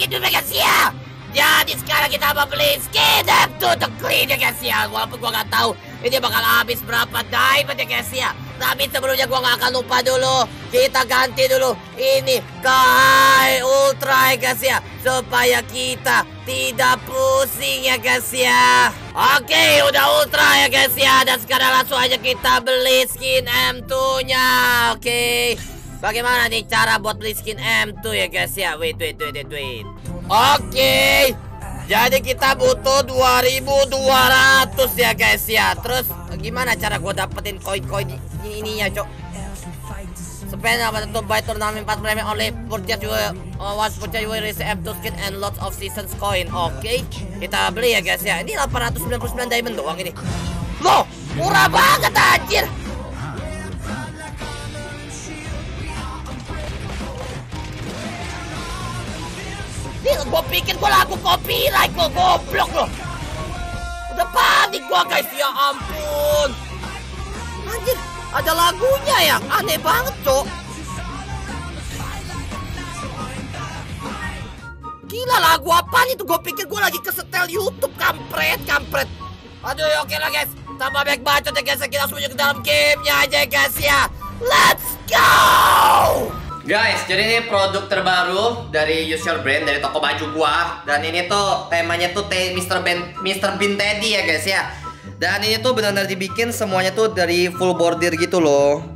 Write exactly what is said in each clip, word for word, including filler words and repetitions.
lagi duplikat sial. Jadi sekarang kita mau beli skin M two untuk Clint ya guys ya. Walaupun gua gak tahu ini bakal habis berapa diamond ya guys ya. Tapi sebelumnya gua gak akan lupa dulu, kita ganti dulu ini ke Ultra ya guys ya, supaya kita tidak pusing ya guys ya. Oke, udah Ultra ya guys ya, dan sekarang langsung aja kita beli skin M two nya. Oke, bagaimana nih cara buat beli skin M two ya guys ya? Wait wait wait wait, wait. Oke, jadi kita butuh dua ribu dua ratus ya guys ya. Terus gimana cara gue dapetin koin-koin ininya cok? Spend apa tentu buy turnamen empat premium only, purchase juga once purchase juga receive M two skin and lots of seasons coin. Oke, kita beli ya guys ya. Ini delapan ratus sembilan puluh sembilan diamond doang ini. Loh, murah banget anjir. Ini gue pikir gue laku copyright gue, goblok loh. Udah panik gue guys, ya ampun. Anjir, ada lagunya ya, aneh banget cok. Gila, lagu apaan itu? Gue pikir gue lagi kesetel YouTube, kampret, kampret. Aduh, oke lah guys, tambah banyak bacot ya guys, kita langsung ke dalam gamenya aja guys ya. Let's go! Guys, jadi ini produk terbaru dari Use Your Brand, dari toko baju gua. Dan ini tuh temanya tuh mister Ben, mister Bin Teddy ya guys ya. Dan ini tuh benar-benar dibikin semuanya tuh dari full bordir gitu loh.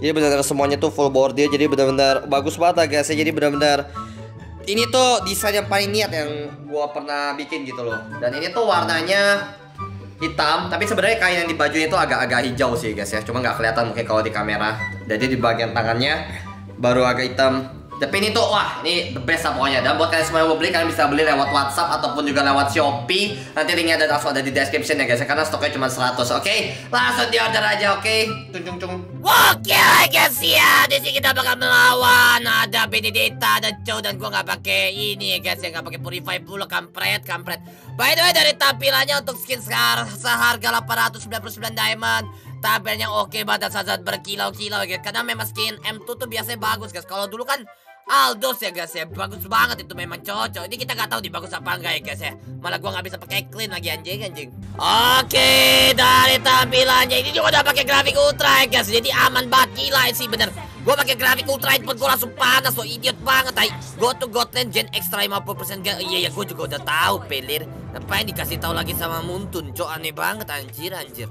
Jadi benar-benar semuanya tuh full bordir, jadi benar-benar bagus banget ya guys ya. Jadi benar-benar ini tuh desain yang paling niat yang gua pernah bikin gitu loh. Dan ini tuh warnanya hitam, tapi sebenarnya kain yang di bajunya itu agak-agak hijau sih guys ya, cuma nggak kelihatan mungkin kalau di kamera. Jadi di bagian tangannya baru agak hitam, tapi ini tuh wah, ini the best lah pokoknya. Dan buat kalian semua yang mau beli, kalian bisa beli lewat WhatsApp ataupun juga lewat Shopee. Nanti linknya ada langsung ada di description ya guys ya, karena stoknya cuma seratus. Oke, okay? Langsung di order aja. Oke, okay? Cung cung cung. Oke okay, guys ya, di sini kita bakal melawan ada Benedetta dan Joe, dan gua nggak pakai ini ya guys ya, nggak pakai purify pula, kampret kampret. By the way, dari tampilannya untuk skin seharga delapan ratus sembilan puluh sembilan diamond, tampilnya oke okay banget, sangat berkilau-kilau guys. Karena memang skin M two tuh biasanya bagus guys. Kalau dulu kan Aldous ya guys ya, bagus banget itu, memang cocok. Ini kita nggak tahu nih bagus apa enggak ya guys ya. Malah gua nggak bisa pakai Clint lagi anjing anjing. Oke, okay, dari tampilannya ini juga udah pakai grafik Ultra ya guys. Jadi aman banget, gila sih bener. Gua pakai grafik Ultra pun gua langsung panas loh, idiot banget ay. Go to Gotland Gen Extra lima puluh persen. Iya ya, gua juga udah tahu pelir. Ngapain dikasih tahu lagi sama Muntun, cok, aneh banget anjir anjir.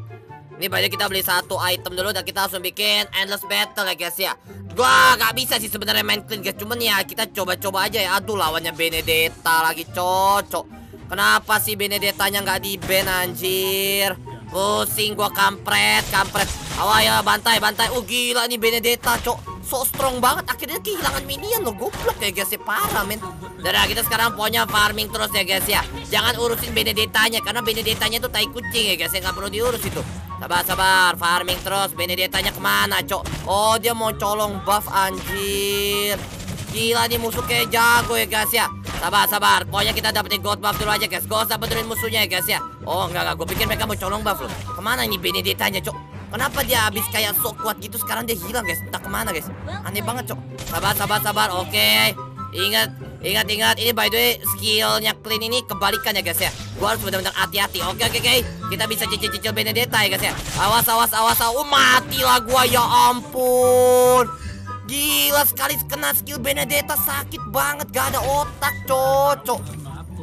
Ini banyak kita beli satu item dulu dan kita langsung bikin endless battle ya guys ya. Gua gak bisa sih sebenarnya main Clean guys, cuman ya kita coba-coba aja ya. Aduh, lawannya Benedetta lagi cocok. Kenapa sih Benedettanya gak di ban anjir? Pusing gua, kampret kampret. Awal ya, bantai bantai. Oh gila nih Benedetta cok, so strong banget. Akhirnya kehilangan minion loh, goblok ya guys ya, parah men. Dan kita sekarang pokoknya farming terus ya guys ya. Jangan urusin Benedettanya, karena Benedettanya tuh tai kucing ya guys ya, gak perlu diurus itu. Sabar-sabar, farming terus. Benedettanya kemana, cok? Oh, dia mau colong buff, anjir. Gila nih musuh kayak jago ya guys ya. Sabar-sabar, pokoknya kita dapetin god buff dulu aja guys. Gak usah peduliin musuhnya ya guys ya. Oh, enggak, enggak, gue pikir mereka mau colong buff loh. Kemana ini Benedettanya, cok? Kenapa dia habis kayak sok kuat gitu, sekarang dia hilang guys. Entah kemana guys, aneh banget cok. Sabar-sabar-sabar, oke. Ingat, ingat-ingat, ini by the way skillnya Clean ini kebalikan ya guys ya. Gua harus benar-benar hati-hati. Oke oke oke, kita bisa cicil-cicil Benedetta ya guys ya. Awas awas awas, awas. Oh, mati lah gua, ya ampun. Gila, sekali kena skill Benedetta sakit banget, gak ada otak cocok.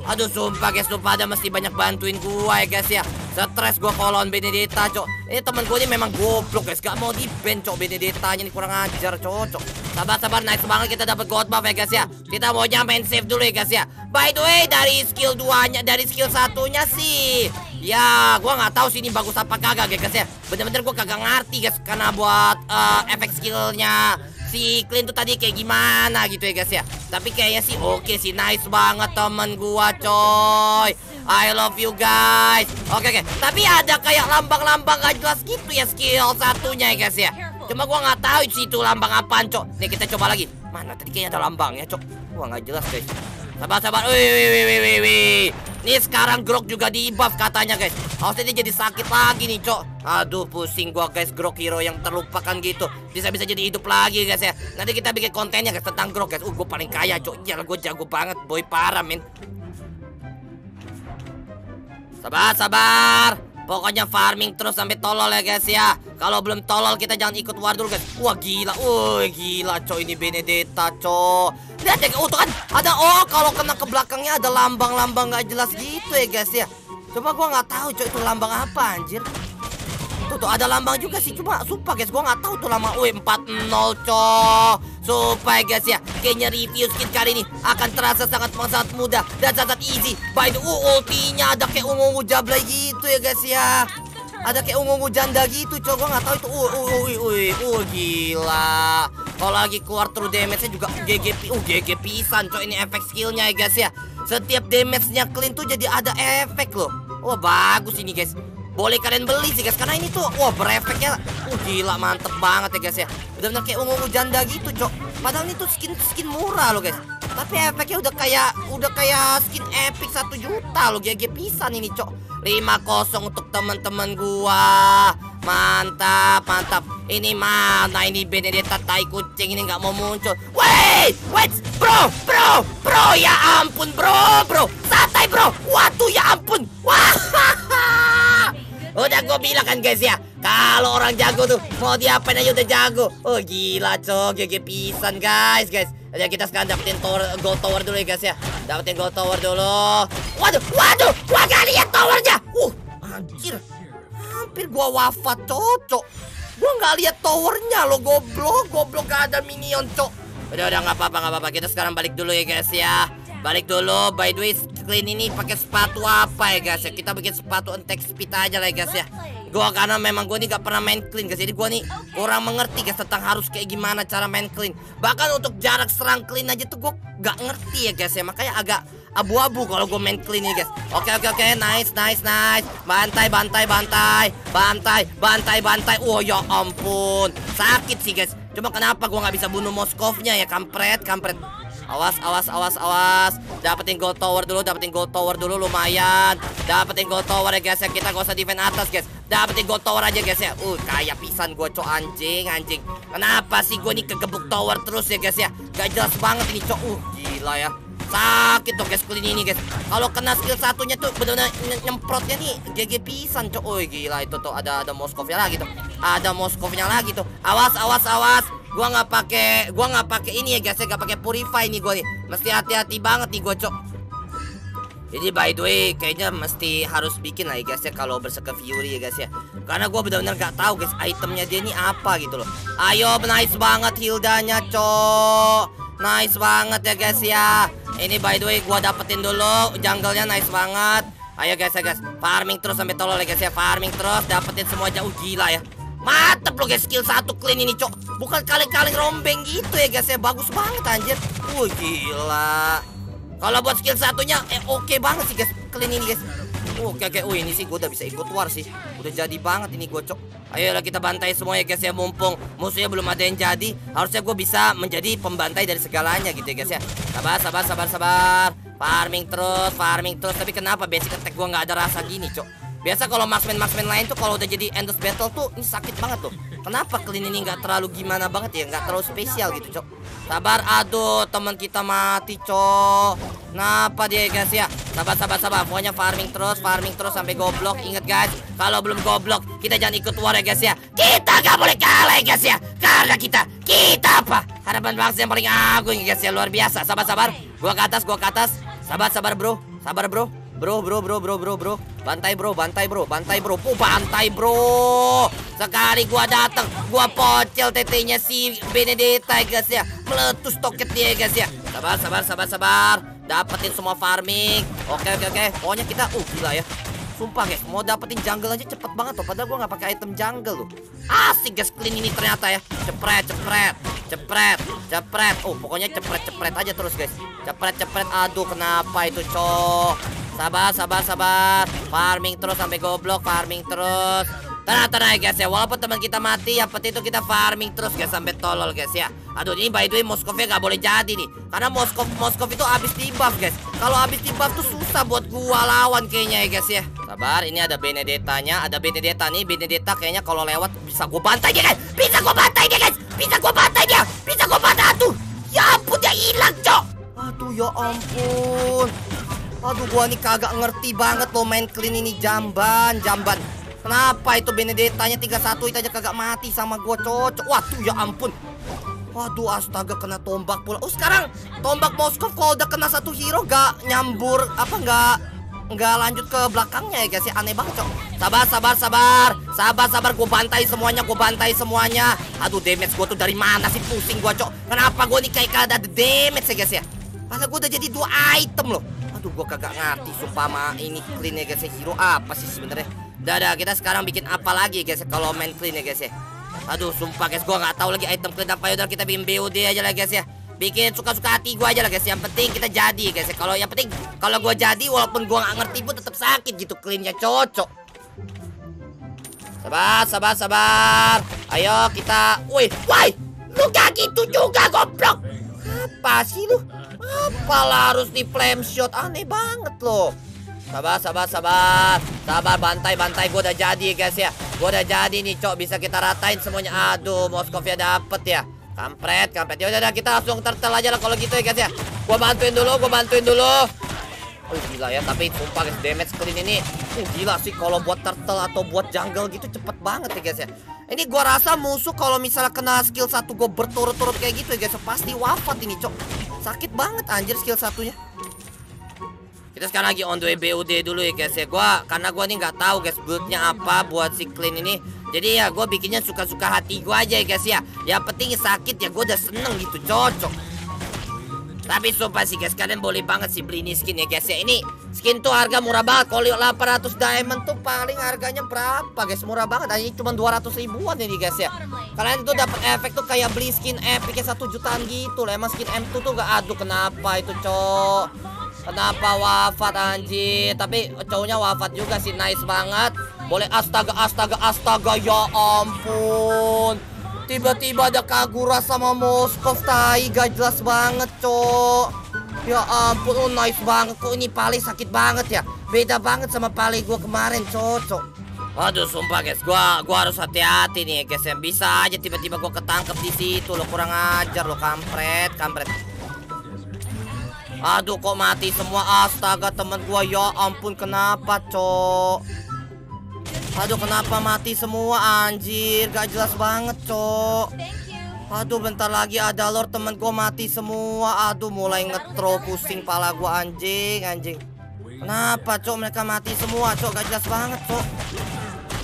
Aduh sumpah guys, sumpah ada mesti banyak bantuin gua ya guys ya. Stres gua kalau lawan Benedetta cok. Ini temen gua ini memang goblok guys, gak mau di ban cok Benedettanya nih, kurang ajar cocok. Sabar-sabar, naik semangat, kita dapat god buff ya guys ya. Kita mau nyamain save dulu ya guys ya. By the way, dari skill duanya, dari skill satunya sih, ya gua nggak tahu sih ini bagus apa kagak ya guys ya. Bener-bener gua kagak ngerti guys, karena buat uh, efek skillnya si Clint tuh tadi kayak gimana gitu ya guys ya. Tapi kayaknya sih oke okay sih, nice banget temen gua coy. I love you guys. Oke okay, oke, okay. Tapi ada kayak lambang-lambang gak jelas gitu ya skill satunya ya guys ya. Cuma gua nggak tahu sih itu lambang apaan, cok. Nih kita coba lagi. Mana tadi kayaknya ada lambang ya, cok. Wah, nggak jelas, guys. Sabar-sabar. Wih, wih, wih, wih, wih. Nih sekarang Grok juga di buff katanya, guys. Harusnya dia jadi sakit lagi nih, cok. Aduh pusing gua guys, Grok hero yang terlupakan gitu. Bisa-bisa jadi hidup lagi guys ya. Nanti kita bikin kontennya guys tentang Grok guys. Uh gua paling kaya cok. Iyalah gua jago banget boy, parah men. Sabar sabar. Pokoknya farming terus sampai tolol ya guys ya. Kalau belum tolol kita jangan ikut war dulu guys. Wah gila. Wah gila coy, ini Benedetta coy. Lihat ya, oh tuh kan ada, oh kalau kena ke belakangnya ada lambang-lambang nggak jelas gitu ya guys ya. Cuma gua nggak tahu coy itu lambang apa anjir. Tuh tuh ada lambang juga sih, cuma sumpah guys gua nggak tahu tuh lambang. Wih empat nol coy. Sumpah guys ya, kayaknya review skin kali ini akan terasa sangat sangat mudah dan sangat easy. By the way, uh, ultinya ada kayak ungu-ungu jablay gitu ya guys ya. Ada kayak ungu-ungu janda gitu coy, gua nggak tahu itu. Uh, uh, uh, uh, uh, uh gila. Kalau lagi keluar true damage-nya juga G G P, uh G G pisan coy ini efek skillnya ya guys ya. Setiap damage-nya Clint tuh jadi ada efek loh. Wah bagus ini guys. Boleh kalian beli sih guys, karena ini tuh wah berefeknya. Uh gila mantep banget ya guys ya. Benar-benar kayak ungu-ungu janda gitu coy. Padahal ini tuh skin skin murah loh guys. Tapi efeknya udah kayak udah kayak skin epic satu juta loh, G G pisan ini coy. lima kosong untuk teman-teman gua. Mantap, mantap. Ini mana ini Benedetta tai kucing ini nggak mau muncul. Wait, wait, bro, bro, bro, ya ampun bro, bro, santai bro. Waduh ya ampun. Wah, udah gua bilang kan guys ya, kalau orang jago tuh mau diapain aja udah jago. Oh gila cok, G G pisan guys guys. Jadi kita sekarang dapetin tower, gold tower dulu ya guys ya. Dapetin gold tower dulu. Waduh, waduh, gua gak lihat towernya. Uh, anjir. Hampir gua wafat cocok. Gua gak lihat towernya lo goblok, goblok gak ada minion cok. Udah udah nggak apa-apa, nggak apa-apa. Kita sekarang balik dulu ya guys ya. Balik dulu. By the way, Clint ini pakai sepatu apa ya guys ya? Kita bikin sepatu entek speed aja lah ya guys ya. Gua karena memang gue nih gak pernah main Clint guys, jadi gue nih kurang mengerti guys tentang harus kayak gimana cara main Clint. Bahkan untuk jarak serang Clint aja tuh gue gak ngerti ya guys ya, makanya agak abu-abu kalau gue main Clint nih guys. Oke oke oke, nice nice nice. Bantai bantai bantai bantai bantai bantai. Oh ya ampun, sakit sih guys. Cuma kenapa gue gak bisa bunuh Moskovnya ya, kampret kampret. Awas, awas, awas, awas. Dapetin gold tower dulu, dapetin gold tower dulu lumayan. Dapetin gold tower ya guys ya. Kita gak usah defend atas guys. Dapetin gold tower aja guys ya. Uh, kayak pisan gue cok, anjing, anjing. Kenapa sih gue nih kegebuk tower terus ya guys ya? Gak jelas banget ini cok. Uh, gila ya. Sakit tuh guys Clint ini guys. Kalau kena skill satunya tuh bener-bener nyemprotnya nih G G pisan cok. Oh gila itu tuh ada ada Moskovnya lagi tuh. Ada Moskovnya lagi tuh. Awas awas awas. Gua nggak pakai gua nggak pakai ini ya guys ya, nggak pakai purify nih gua nih. Mesti hati-hati banget nih gua cok. Jadi by the way kayaknya mesti harus bikin lah ya guys ya kalau berserk Fury ya guys ya. Karena gua benar-benar nggak tahu guys itemnya dia ini apa gitu loh. Ayo nice banget Hildanya cok. Nice banget ya guys ya. Ini by the way gua dapetin dulu jungle-nya, nice banget. Ayo guys ya guys, farming terus sampai tolol ya guys ya. Farming terus dapetin semua jauh, gila ya. Mantep loh guys skill satu Clint ini cok. Bukan kaleng-kaleng rombeng gitu ya guys ya. Bagus banget anjir. Wih gila. Kalau buat skill satunya eh oke okay banget sih guys Clint ini guys. Oke oke, oh ini sih gue udah bisa ikut war sih. Udah jadi banget ini gue cok. Ayolah kita bantai semua ya guys ya, mumpung musuhnya belum ada yang jadi. Harusnya gue bisa menjadi pembantai dari segalanya gitu ya guys ya. Sabar sabar sabar sabar. Farming terus, farming terus. Tapi kenapa basic attack gue gak ada rasa gini cok? Biasa kalau marksman-marksman lain tuh kalau udah jadi endless battle tuh ini sakit banget tuh. Kenapa Clint ini gak terlalu gimana banget ya, gak terlalu spesial gitu cok. Sabar, aduh teman kita mati cok. Kenapa dia guys ya? Sabar sabar sabar. Pokoknya farming terus, farming terus sampai goblok. Ingat guys, kalau belum goblok kita jangan ikut war ya guys ya. Kita gak boleh kalah ya guys ya. Karena kita, kita apa? Harapan bangsa yang paling agung guys ya, luar biasa. Sabar sabar. Gua ke atas, gua ke atas. Sabar sabar bro. Sabar bro. Bro bro bro bro bro bro. Bantai bro, bantai bro, bantai bro. Oh, bantai bro. Sekali gua datang, gua pocel tetenya si Benedetta ya guys ya. Meletus toket dia ya guys ya. Sabar sabar sabar sabar. Dapetin semua farming. Oke oke oke. Pokoknya kita uh gila ya. Sumpah guys, mau dapetin jungle aja cepet banget loh. Padahal gua nggak pakai item jungle loh. Asik guys Clint ini ternyata ya. Cepret cepret cepret cepret. Oh pokoknya cepret cepret aja terus guys. Cepret cepret. Aduh kenapa itu cok? Sabar sabar sabar. Farming terus sampai goblok. Farming terus. Tenang-tenang guys ya, walaupun teman kita mati, yang penting itu kita farming terus guys sampai tolol guys ya. Aduh, ini by the way Moskovnya nggak boleh jadi nih, karena Moskov Moskov itu abis di buff guys. Kalau abis di buff tuh susah buat gua lawan kayaknya ya guys ya. Sabar, ini ada Benedettanya, ada Benedetta nih. Benedetta kayaknya kalau lewat bisa gua bantai dia guys, bisa gua bantai dia guys, bisa gua bantai dia, bisa gua bantai tuh. Ya ampun, dia hilang cok. Aduh ya ampun. Aduh, gua nih kagak ngerti banget lo main Clean ini jamban, jamban. Kenapa itu Benedettanya tiga satu itu aja kagak mati sama gua cocok. Waduh ya ampun. Waduh, astaga, kena tombak pula. Oh, sekarang tombak Moskov kalau udah kena satu hero gak nyambur apa gak Gak lanjut ke belakangnya ya guys ya. Aneh banget cok. Sabar sabar sabar Sabar sabar gua bantai semuanya, gua bantai semuanya. Aduh, damage gua tuh dari mana sih, pusing gua cok. Kenapa gua nih kayak kada ada damage ya guys ya. Masa gua udah jadi dua item loh. Aduh, gua kagak ngerti supama ini Clean ya guys ya, hero apa sih sebenarnya. Dadah, kita sekarang bikin apa lagi guys kalau main Clean ya guys ya. Aduh, sumpah guys, gua nggak tahu lagi item Clean apa. Yaudah, kita bikin B O D aja lah guys ya. Bikin suka-suka hati gua aja lah guys. Yang penting kita jadi guys ya. Kalau yang penting kalau gua jadi walaupun gua nggak ngerti pun tetap sakit gitu, Cleannya cocok. Sabar, sabar, sabar. Ayo kita. Woi, woi. Lu gak gitu juga goblok. Apa sih lu? Apalah harus di flame shot? Aneh banget loh. Sabar, sabar, sabar. Sabar, bantai-bantai. Gue udah jadi guys ya. Gue udah jadi nih cok. Bisa kita ratain semuanya. Aduh, Moskovnya dapet ya. Kampret, kampret. Yaudah, udah, kita langsung tertel aja lah kalau gitu ya guys ya. Gue bantuin dulu, gue bantuin dulu. Oh gila ya, tapi sumpah guys, damage Clean ini oh, gila sih kalau buat turtle atau buat jungle gitu cepet banget ya guys ya. Ini gue rasa musuh kalau misalnya kena skill satu gue berturut-turut kayak gitu ya guys, pasti wafat ini cok. Sakit banget anjir skill satunya. Kita sekarang lagi on the way B O D dulu ya guys ya. Gua karena gua nih nggak tahu guys build-nya apa buat si Clean ini. Jadi ya gua bikinnya suka-suka hati gua aja ya guys ya. Yang penting sakit ya gua udah seneng gitu, cocok. Tapi sumpah sih guys, kalian boleh banget sih beli ini skin ya guys ya. Ini skin tuh harga murah banget. Kalau delapan ratus diamond tuh paling harganya berapa guys? Murah banget. Ini cuma dua ratus ribuan ini guys ya. Kalian tuh dapat efek tuh kayak beli skin epicnya satu jutaan gitu lah. Emang skin M two tuh gak, aduh kenapa itu cok. Kenapa wafat anjir? Tapi cowoknya wafat juga sih, nice banget. Boleh, astaga, astaga, astaga, ya ampun. Tiba-tiba ada Kagura sama Moskov, tai gak jelas banget cowok. Ya ampun, oh, nice banget. Kok ini Pali sakit banget ya? Beda banget sama Pali gua kemarin, cocok. Aduh, sumpah guys, gua gua harus hati-hati nih guys. Yang bisa aja tiba-tiba gua ketangkep di situ lo, kurang ajar lo, kampret, kampret. Aduh, kok mati semua, astaga temen gua, ya ampun kenapa cok. Aduh, kenapa mati semua anjir, gak jelas banget cok. Aduh, bentar lagi ada lord temen gua mati semua. Aduh, mulai ngetro, pusing pala gua anjing, anjing. Kenapa cok mereka mati semua cok, gak jelas banget cok.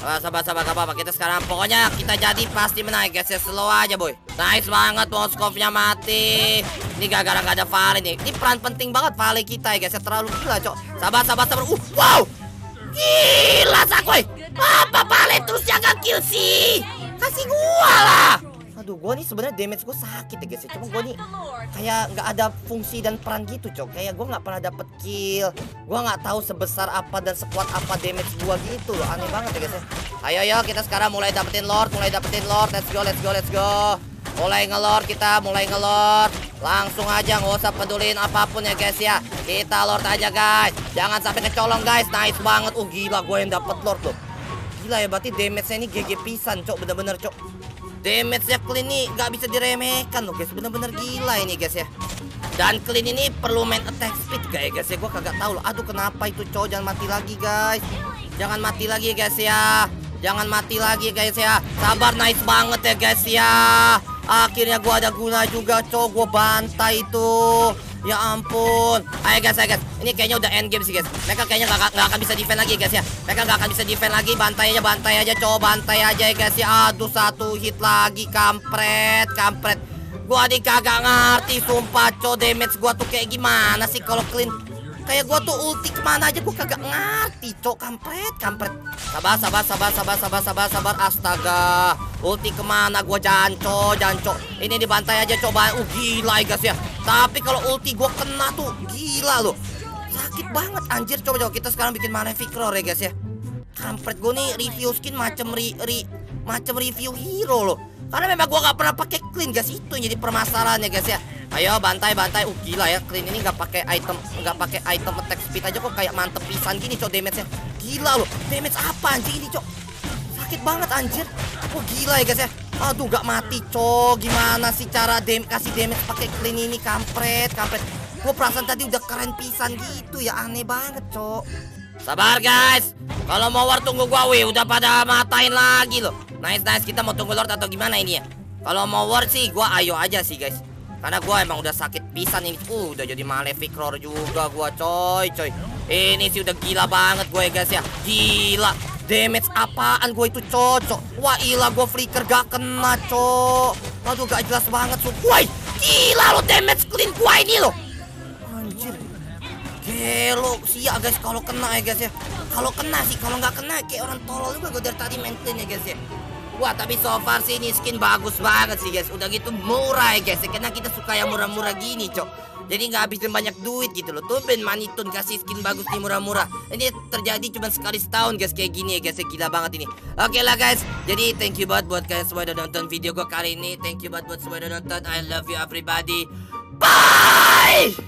Sabar-sabar, gak apa-apa, kita sekarang pokoknya kita jadi pasti menang guys ya, slow aja boy. Nice banget, Moskovnya mati. Ini gara-gara gak ada Vale nih. Ini peran penting banget Vale kita ya guys ya, terlalu gila cok. Sabar-sabar-sabar, uh, wow. Gila sakoy. Apa Vale terus jaga kill sih? Kasih gua lah. Aduh, gua nih sebenarnya damage gua sakit ya guys ya. Cuma gua nih kayak gak ada fungsi dan peran gitu cok. Kayak gua gak pernah dapet kill. Gua gak tahu sebesar apa dan sekuat apa damage gua gitu loh. Aneh banget ya guys ya. Ayo yo, kita sekarang mulai dapetin lord, mulai dapetin lord. Let's go, let's go, let's go. Mulai ngelord kita, mulai ngelord. Langsung aja, gak usah pedulin apapun ya guys ya. Kita lord aja guys. Jangan sampai kecolong guys. Nice banget. Oh gila, gua yang dapet lord loh. Gila ya, berarti damage-nya ini G G pisan cok. Bener-bener cok. Damage-nya Clean ini gak bisa diremehkan loh guys. Bener-bener gila ini guys ya. Dan Clean ini perlu main attack speed gak ya guys ya. Gue kagak tahu loh. Aduh, kenapa itu cowok, jangan mati lagi guys. Jangan mati lagi guys ya. Jangan mati lagi guys ya. Sabar, nice banget ya guys ya. Akhirnya gue ada guna juga cowok. Gue bantai itu. Ya ampun. Ayo guys, ayo guys. Ini kayaknya udah end game sih guys. Mereka kayaknya gak, gak akan bisa defend lagi guys ya. Mereka gak akan bisa defend lagi. Bantai aja, bantai aja cowok, bantai aja ya guys ya. Aduh, satu hit lagi, kampret, kampret. Gua nih kagak ngerti sumpah cowok, damage gua tuh kayak gimana sih kalau Clean. Kayak gua tuh ulti kemana aja gua kagak ngerti cowok, kampret, kampret. Sabar, sabar, sabar, sabar, sabar, sabar, sabar. Astaga, ulti kemana gua, janco, janco. Ini dibantai aja coba. Uh gila ya guys ya. Tapi kalau ulti gue kena tuh gila loh. Sakit banget anjir. Coba-coba kita sekarang bikin Malefic Roar ya guys ya. Kampret, gue nih review skin macam ri, ri macam review hero loh. Karena memang gue gak pernah pakai Clint, guys. Itu yang jadi permasalahannya, guys, ya. Ayo bantai bantai. Uh gila ya, Clint ini nggak pakai item nggak pakai item attack speed aja kok kayak mantep pisan gini, cok. Damage-nya gila loh. Damage apa anjing ini, cok? Sakit banget anjir. Oh gila ya, guys, ya. Aduh gak mati, cok. Gimana sih cara dem kasih damage pakai Clint ini, kampret, kampret. Gue perasaan tadi udah keren pisan gitu ya, aneh banget, cok. Sabar guys, kalau mau war tunggu gua, weh, udah pada matain lagi loh. Nice nice, kita mau tunggu Lord atau gimana ini ya? Kalau mau war sih gua ayo aja sih, guys. Karena gua emang udah sakit pisan ini. Uh, udah jadi Malefic Roar juga gua, coy, coy. Ini sih udah gila banget gua ya, guys, ya. Gila. Damage apaan gua itu, cocok. Wah, gila gua flicker gak kena, cok. Aduh gak jelas banget, so. Woi, gila lo damage Clean gua ini loh. Anjir. Gelo sia, guys, kalau kena ya, guys, ya. Kalau kena sih, kalau nggak kena kayak orang tolol juga gue dari tadi maintain ya, guys, ya. Wah, tapi so far sih ini skin bagus banget sih, guys. Udah gitu murah ya, guys, ya. Karena kita suka yang murah-murah gini, cok. Jadi nggak habisin banyak duit gitu loh. Tumben Manitun kasih skin bagus nih, murah-murah. Ini terjadi cuma sekali setahun, guys, kayak gini ya, guys, ya. Gila banget ini. Oke lah, guys. Jadi thank you banget buat kalian semua udah nonton video gue kali ini. Thank you banget buat semua udah nonton. I love you everybody. Bye.